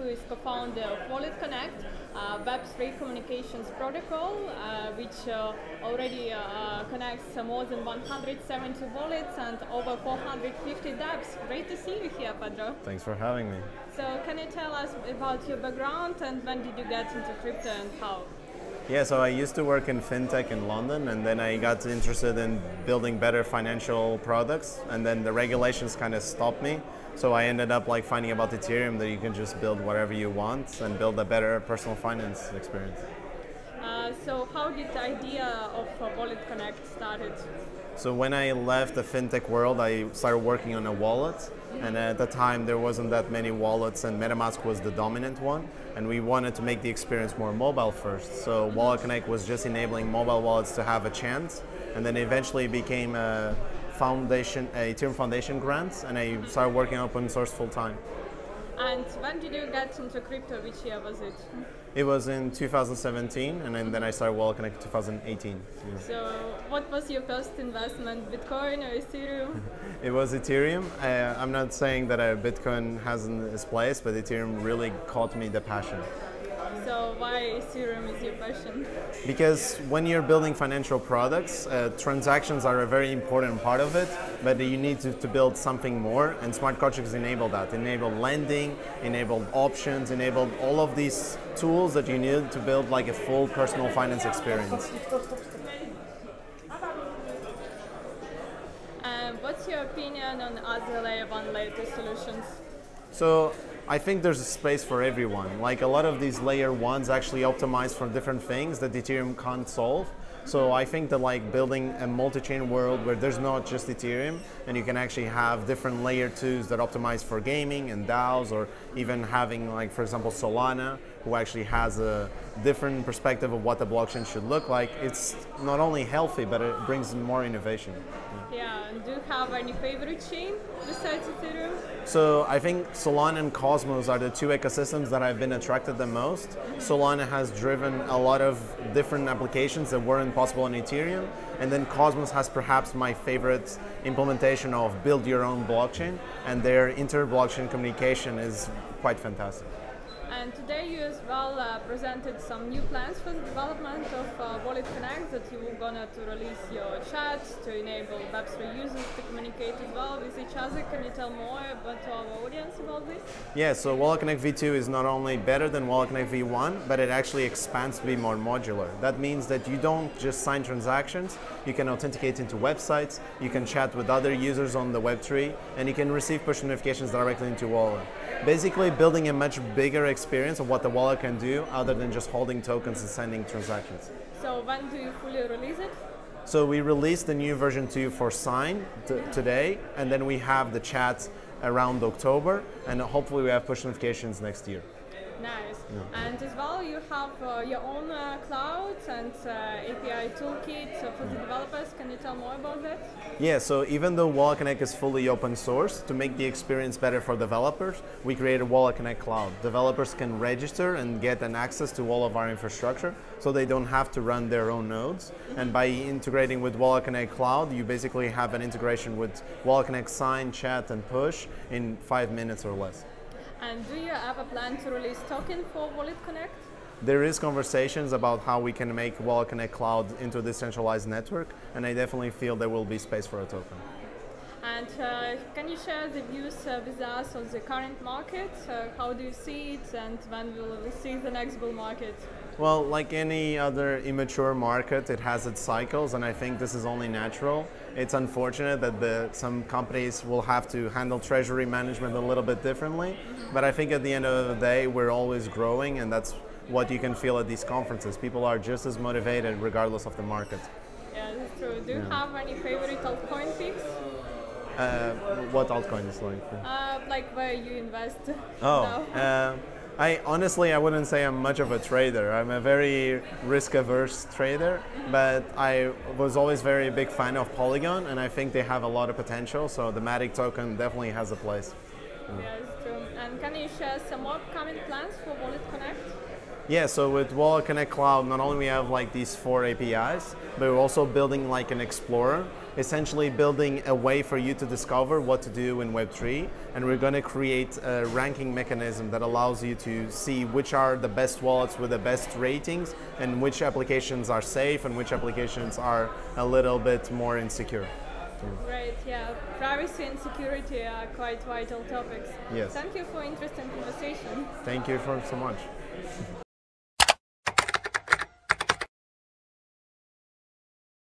who is co-founder of WalletConnect, Web3 communications protocol, which already connects more than 170 wallets and over 450 dApps. Great to see you here, Pedro. Thanks for having me. So can you tell us about your background and when did you get into crypto and how? Yeah, so I used to work in FinTech in London, and then I got interested in building better financial products, and then the regulations kind of stopped me. So I ended up like finding about Ethereum that you can just build whatever you want and build a better personal finance experience. So how did the idea of WalletConnect started? So when I left the FinTech world, I started working on a wallet. And at the time, there wasn't that many wallets, and MetaMask was the dominant one. And we wanted to make the experience more mobile first. So WalletConnect was just enabling mobile wallets to have a chance. And then eventually it became a foundation, a Ethereum Foundation grant, and I started working open source full time. And when did you get into crypto? Which year was it? It was in 2017, and then I started WalletConnect in 2018. Yeah. So what was your first investment, Bitcoin or Ethereum? It was Ethereum. I'm not saying that Bitcoin hasn't its place, but Ethereum really caught me the passion. So why Ethereum is your passion? Because when you're building financial products, transactions are a very important part of it, but you need to build something more, and smart contracts enable that. Enable lending, enable options, enable all of these tools that you need to build like a full personal finance experience. What's your opinion on other layer one, layer two solutions? So I think there's a space for everyone. Like a lot of these layer ones actually optimize for different things that Ethereum can't solve. So I think that like building a multi-chain world where there's not just Ethereum, and you can actually have different layer twos that optimize for gaming and DAOs, or even having like, for example, Solana, who actually has a different perspective of what the blockchain should look like. It's not only healthy, but it brings more innovation. Yeah, and do you have any favorite chain besides Ethereum? So I think Solana and Cosmos are the two ecosystems that I've been attracted the most. Solana has driven a lot of different applications that weren't possible in Ethereum. And then Cosmos has perhaps my favorite implementation of build your own blockchain, and their inter-blockchain communication is quite fantastic. And today you as well presented some new plans for the development of WalletConnect, that you were gonna to release your chats to enable Web3 users to communicate as well with each other. Can you tell more about to our audience about this? Yeah, so WalletConnect V2 is not only better than WalletConnect V1, but it actually expands to be more modular. That means that you don't just sign transactions, you can authenticate into websites, you can chat with other users on the Web3, and you can receive push notifications directly into Wallet. Basically building a much bigger experience of what the wallet can do other than just holding tokens and sending transactions. So when do you fully release it? So we released the new version 2 for sign today, and then we have the chat around October, and hopefully we have push notifications next year. Nice. Yeah. And as well you have your own cloud and API toolkit for the developers. Can you tell more about that? Yeah, so even though WalletConnect is fully open source, to make the experience better for developers, we created WalletConnect Cloud. Developers can register and get an access to all of our infrastructure, so they don't have to run their own nodes. And by integrating with WalletConnect Cloud, you basically have an integration with WalletConnect Sign, Chat and Push in 5 minutes or less. And do you have a plan to release token for WalletConnect? There is conversations about how we can make WalletConnect Cloud into a decentralized network, and I definitely feel there will be space for a token. And can you share the views with us on the current market? How do you see it, and when will we see the next bull market? Well, like any other immature market, it has its cycles, and I think this is only natural. It's unfortunate that some companies will have to handle treasury management a little bit differently, but I think at the end of the day, we're always growing, and that's what you can feel at these conferences. People are just as motivated regardless of the market. Yeah, that's true. Do you have any favorite altcoin picks? What altcoin is like where you invest? Oh, no. Honestly, I wouldn't say I'm much of a trader. I'm a very risk-averse trader, but I was always very big fan of Polygon, and I think they have a lot of potential, so the Matic token definitely has a place. Yeah, it's true. And can you share some more upcoming plans for WalletConnect? Yeah, so with WalletConnect Cloud, not only we have like these 4 APIs, but we're also building like an explorer, essentially building a way for you to discover what to do in Web3. And we're going to create a ranking mechanism that allows you to see which are the best wallets with the best ratings and which applications are safe and which applications are a little bit more insecure. Right, yeah. Privacy and security are quite vital topics. Yes. Thank you for interesting conversation. Thank you so much.